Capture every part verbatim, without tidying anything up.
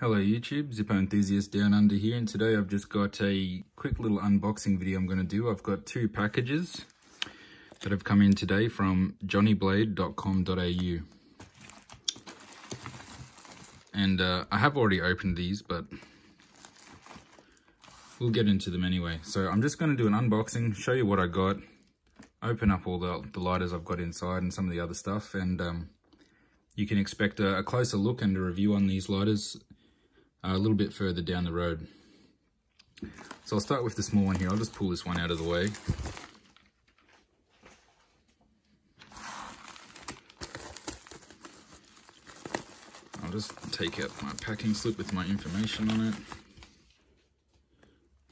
Hello YouTube, Zippo enthusiast down under here, and today I've just got a quick little unboxing video I'm going to do. I've got two packages that have come in today from johnny blade dot com dot A U, and uh, I have already opened these, but we'll get into them anyway. So I'm just going to do an unboxing, show you what I got, open up all the, the lighters I've got inside and some of the other stuff, and um, you can expect a, a closer look and a review on these lighters a little bit further down the road. So I'll start with the small one here. I'll just pull this one out of the way. I'll just take out my packing slip with my information on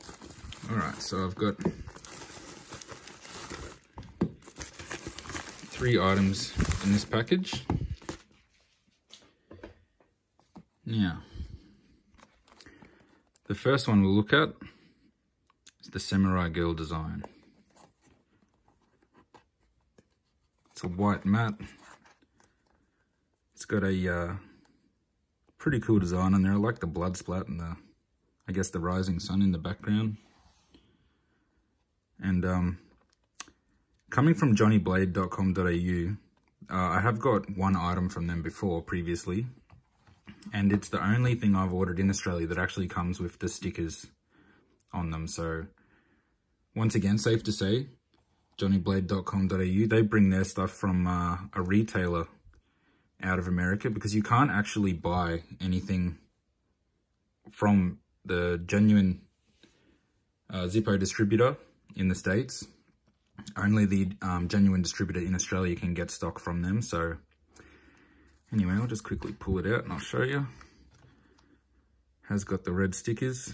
it. Alright, so I've got three items in this package. Now, the first one we'll look at is the Samurai Girl design. It's a white matte. It's got a uh, pretty cool design on there. I like the blood splat and the, I guess, the rising sun in the background. And um, coming from johnny blade dot com dot A U, uh, I have got one item from them before previously, and it's the only thing I've ordered in Australia that actually comes with the stickers on them. So once again, safe to say, johnny blade dot com dot A U, they bring their stuff from uh, a retailer out of America, because you can't actually buy anything from the genuine uh, Zippo distributor in the States. Only the um, genuine distributor in Australia can get stock from them. So anyway, I'll just quickly pull it out and I'll show you. Has got the red stickers.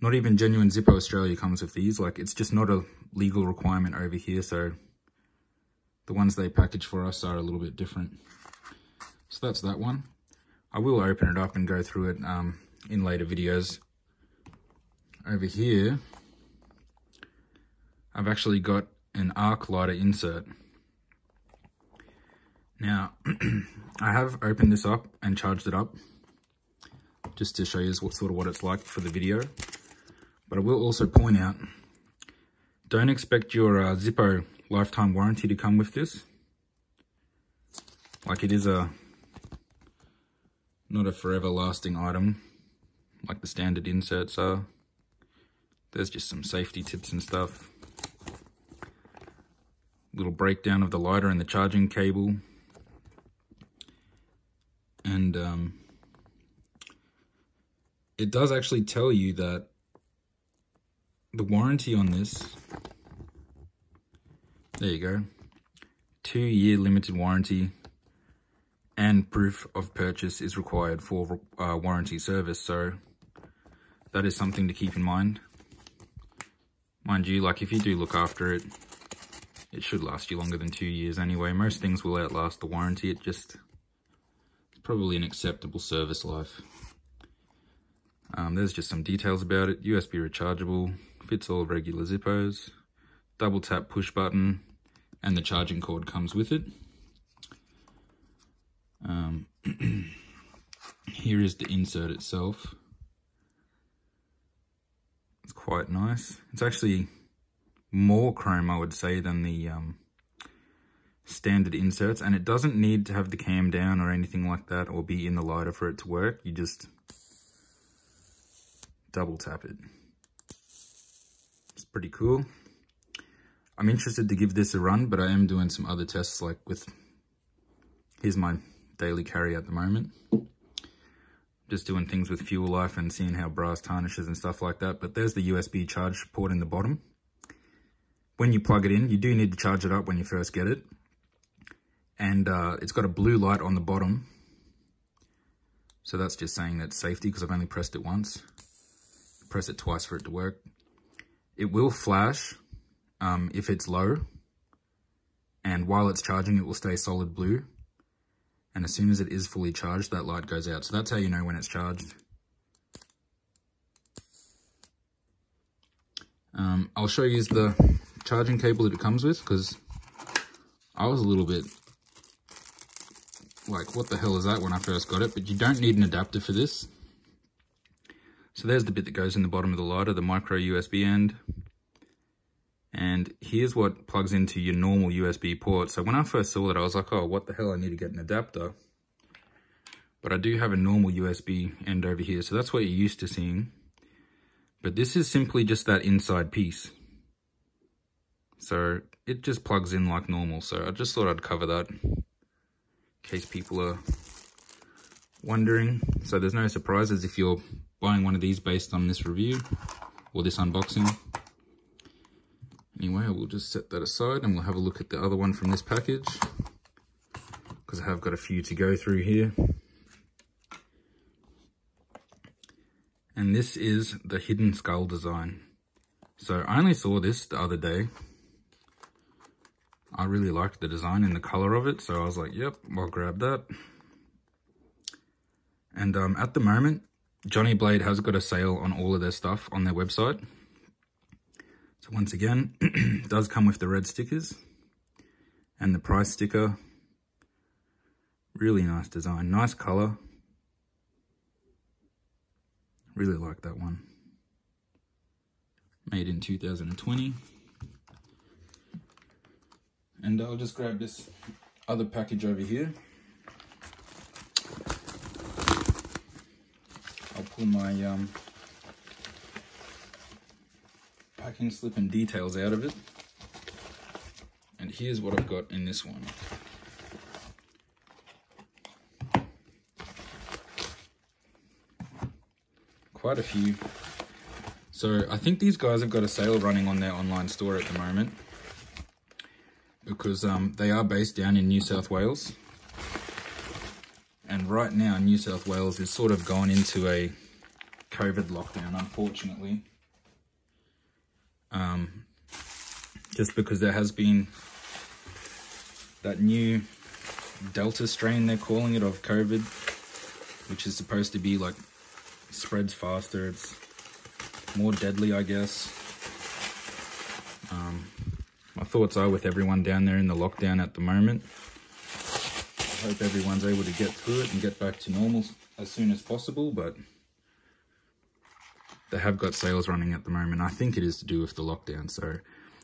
Not even genuine Zippo Australia comes with these. Like, it's just not a legal requirement over here, so the ones they package for us are a little bit different. So that's that one. I will open it up and go through it um, in later videos. Over here, I've actually got an arc lighter insert. Now, I have opened this up and charged it up just to show you what sort of what it's like for the video. But I will also point out, don't expect your uh, Zippo lifetime warranty to come with this. Like, it is a not a forever lasting item like the standard inserts are. There's just some safety tips and stuff. Little breakdown of the lighter and the charging cable. And um, it does actually tell you that the warranty on this, there you go, two year limited warranty and proof of purchase is required for uh, warranty service. So that is something to keep in mind. Mind you, like, if you do look after it, it should last you longer than two years anyway. Most things will outlast the warranty. It just... probably an acceptable service life. Um, there's just some details about it. U S B rechargeable, fits all regular Zippos, double tap push button, and the charging cord comes with it. Um, here is the insert itself. It's quite nice. It's actually more chrome, I would say, than the um, standard inserts, and it doesn't need to have the cam down or anything like that, or be in the lighter for it to work. You just double tap it. It's pretty cool. I'm interested to give this a run, but I am doing some other tests, like with, here's my daily carry at the moment. Just doing things with fuel life and seeing how brass tarnishes and stuff like that. But there's the U S B charge port in the bottom. When you plug it in, you do need to charge it up when you first get it. And uh, it's got a blue light on the bottom. So that's just saying that's safety, because I've only pressed it once. Press it twice for it to work. It will flash um, if it's low. And while it's charging, it will stay solid blue. And as soon as it is fully charged, that light goes out. So that's how you know when it's charged. Um, I'll show you the charging cable that it comes with, because I was a little bit like, what the hell is that when I first got it? But you don't need an adapter for this. So there's the bit that goes in the bottom of the lighter, the micro U S B end. And here's what plugs into your normal U S B port. So when I first saw that, I was like, oh, what the hell? I need to get an adapter. But I do have a normal U S B end over here. So that's what you're used to seeing. But this is simply just that inside piece. So it just plugs in like normal. So I just thought I'd cover that in case people are wondering. So there's no surprises if you're buying one of these based on this review or this unboxing. Anyway, we'll just set that aside and we'll have a look at the other one from this package, because I have got a few to go through here. And this is the hidden skull design. So I only saw this the other day. I really liked the design and the color of it, so I was like, yep, I'll grab that. And um, at the moment, Johnny Blade has got a sale on all of their stuff on their website. So once again, it does come with the red stickers and the price sticker. Really nice design, nice color. Really like that one. Made in two thousand twenty. And I'll just grab this other package over here. I'll pull my um, packing slip and details out of it. And here's what I've got in this one. Quite a few. So I think these guys have got a sale running on their online store at the moment, because um, they are based down in New South Wales, and right now New South Wales is sort of gone into a COVID lockdown, unfortunately, um, just because there has been that new Delta strain, they're calling it, of COVID, which is supposed to be like spreads faster, it's more deadly, I guess. Um, my thoughts are with everyone down there in the lockdown at the moment. I hope everyone's able to get through it and get back to normal as soon as possible, but they have got sales running at the moment. I think it is to do with the lockdown. So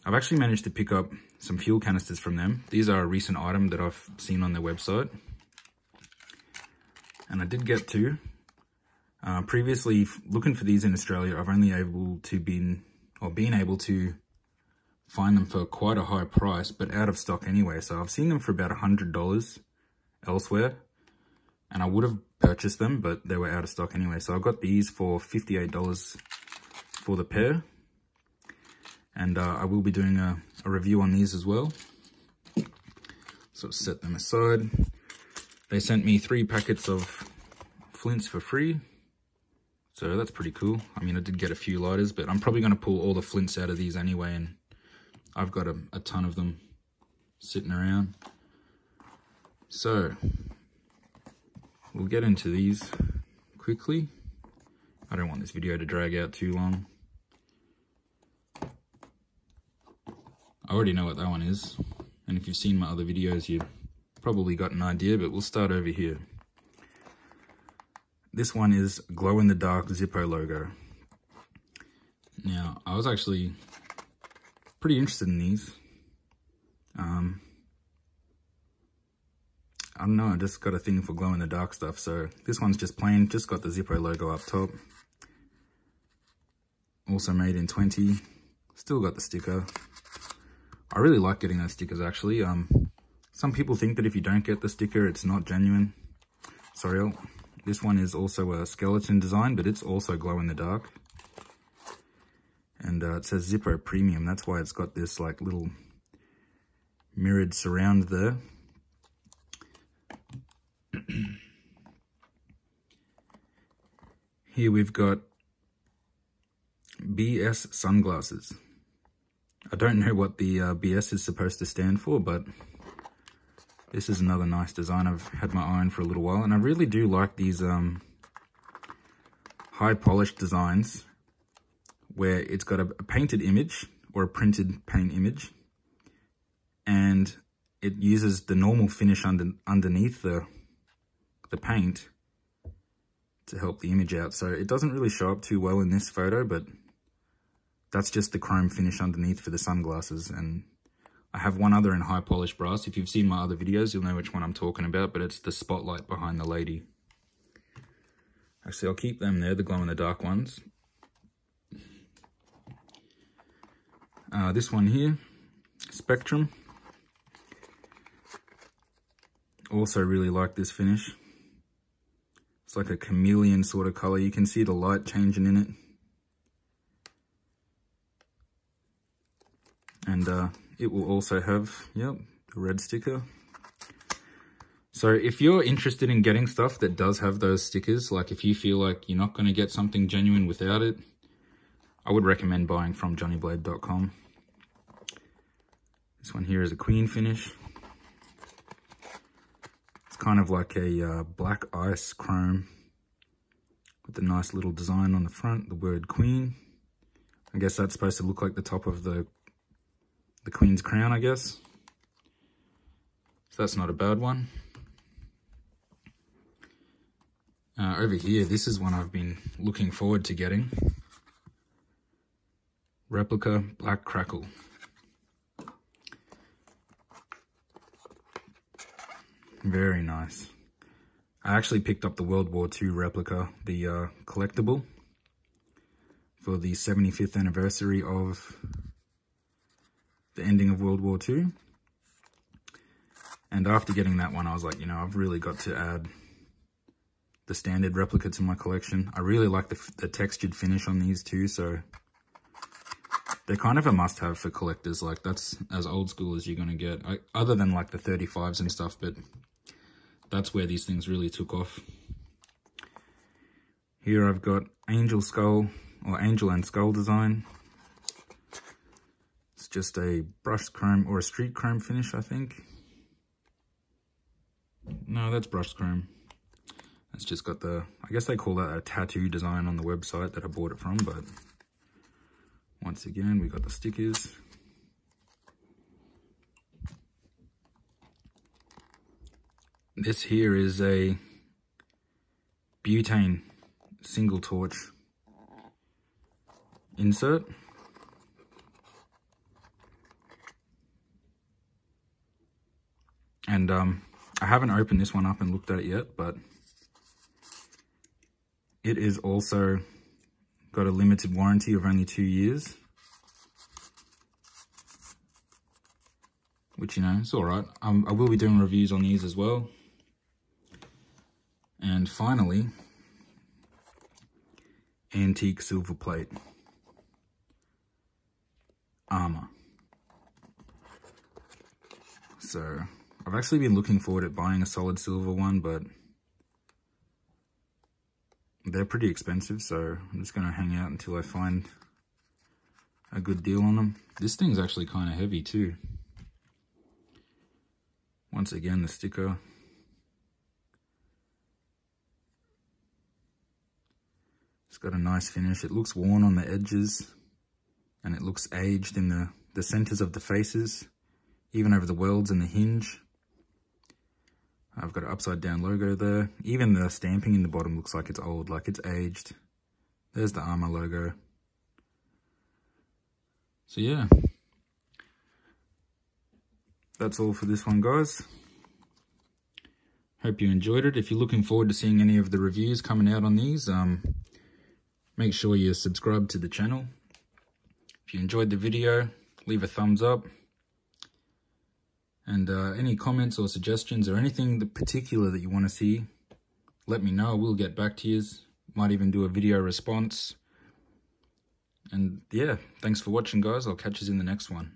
I've actually managed to pick up some fuel canisters from them. These are a recent item that I've seen on their website, and I did get two. Uh, previously, looking for these in Australia, I've only able to been or been able to find them for quite a high price, but out of stock anyway. So I've seen them for about a hundred dollars elsewhere, and I would have purchased them, but they were out of stock anyway. So I got these for fifty-eight dollars for the pair, and uh, I will be doing a, a review on these as well. So set them aside. They sent me three packets of flints for free. So that's pretty cool. I mean, I did get a few lighters, but I'm probably going to pull all the flints out of these anyway, and I've got a, a ton of them sitting around. So we'll get into these quickly. I don't want this video to drag out too long. I already know what that one is, and if you've seen my other videos, you've probably got an idea, but we'll start over here. This one is glow-in-the-dark Zippo logo. Now, I was actually pretty interested in these. Um, I don't know, I just got a thing for glow-in-the-dark stuff. So this one's just plain, just got the Zippo logo up top. Also made in twenty. Still got the sticker. I really like getting those stickers, actually. Um, some people think that if you don't get the sticker, it's not genuine. Sorry, I'll... This one is also a skeleton design, but it's also glow-in-the-dark. And uh, it says Zippo Premium. That's why it's got this like little mirrored surround there. Here we've got B S sunglasses. I don't know what the uh, B S is supposed to stand for, but... this is another nice design. I've had my eye on for a little while, and I really do like these um, high polished designs where it's got a, a painted image or a printed paint image, and it uses the normal finish under, underneath the the paint to help the image out. So it doesn't really show up too well in this photo, but that's just the chrome finish underneath for the sunglasses. And I have one other in high polished brass. If you've seen my other videos, you'll know which one I'm talking about, but it's the spotlight behind the lady. Actually, I'll keep them there, the glow in the dark ones. Uh, this one here, Spectrum. Also really like this finish. It's like a chameleon sort of color. You can see the light changing in it. And uh, it will also have, yep, the red sticker. So if you're interested in getting stuff that does have those stickers, like if you feel like you're not going to get something genuine without it, I would recommend buying from johnny blade dot com. This one here is a queen finish. It's kind of like a uh, black ice chrome with a nice little design on the front, the word queen. I guess that's supposed to look like the top of the, the queen's crown, I guess. So that's not a bad one. Uh, over here, this is one I've been looking forward to getting. Replica Black Crackle. Very nice. I actually picked up the World War Two replica, the uh, collectible, for the seventy-fifth anniversary of the ending of World War Two. And after getting that one, I was like, you know, I've really got to add the standard replica to my collection. I really like the, the textured finish on these too, so they're kind of a must-have for collectors. Like, that's as old school as you're going to get, I, other than like the thirty-fives and stuff, but that's where these things really took off. Here I've got Angel Skull, or Angel and Skull design. It's just a brushed chrome, or a street chrome finish, I think. No, that's brushed chrome. It's just got the, I guess they call that a tattoo design on the website that I bought it from, but once again, we got the stickers. This here is a butane single torch insert. And um, I haven't opened this one up and looked at it yet, but it is also got a limited warranty of only two years. Which, you know, it's all right. Um, I will be doing reviews on these as well. And finally, antique silver plate armor. So, I've actually been looking forward at buying a solid silver one, but they're pretty expensive, so I'm just going to hang out until I find a good deal on them. This thing's actually kind of heavy too. Once again, the sticker. It's got a nice finish. It looks worn on the edges, and it looks aged in the, the centers of the faces, even over the welds and the hinge. I've got an upside down logo there. Even the stamping in the bottom looks like it's old, like it's aged. There's the armor logo. So yeah, that's all for this one, guys. Hope you enjoyed it. If you're looking forward to seeing any of the reviews coming out on these, um, make sure you subscribe to the channel. If you enjoyed the video, leave a thumbs up. And uh, any comments or suggestions or anything particular that you want to see, let me know. We'll get back to you. Might even do a video response. And yeah, thanks for watching, guys. I'll catch you in the next one.